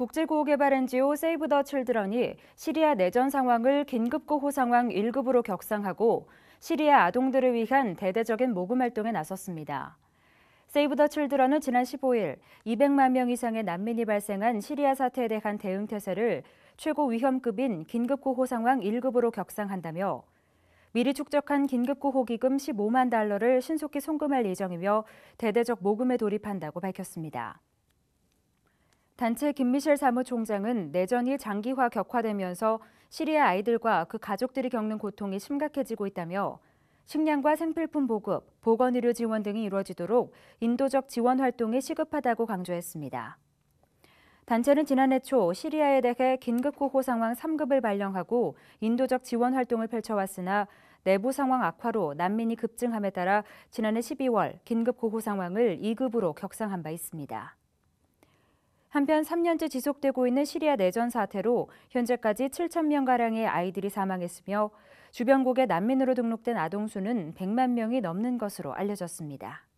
국제구호개발NGO 세이브 더 칠드런이 시리아 내전 상황을 긴급구호 상황 1급으로 격상하고 시리아 아동들을 위한 대대적인 모금 활동에 나섰습니다. 세이브 더 칠드런은 지난 15일 200만 명 이상의 난민이 발생한 시리아 사태에 대한 대응 태세를 최고 위험급인 긴급구호 상황 1급으로 격상한다며 미리 축적한 긴급구호 기금 15만 달러를 신속히 송금할 예정이며 대대적 모금에 돌입한다고 밝혔습니다. 단체 김미셸 사무총장은 내전이 장기화 격화되면서 시리아 아이들과 그 가족들이 겪는 고통이 심각해지고 있다며 식량과 생필품 보급, 보건의료 지원 등이 이루어지도록 인도적 지원 활동이 시급하다고 강조했습니다. 단체는 지난해 초 시리아에 대해 긴급구호 상황 3급을 발령하고 인도적 지원 활동을 펼쳐왔으나 내부 상황 악화로 난민이 급증함에 따라 지난해 12월 긴급구호 상황을 2급으로 격상한 바 있습니다. 한편 3년째 지속되고 있는 시리아 내전 사태로 현재까지 7,000명가량의 아이들이 사망했으며 주변국에 난민으로 등록된 아동 수는 100만 명이 넘는 것으로 알려졌습니다.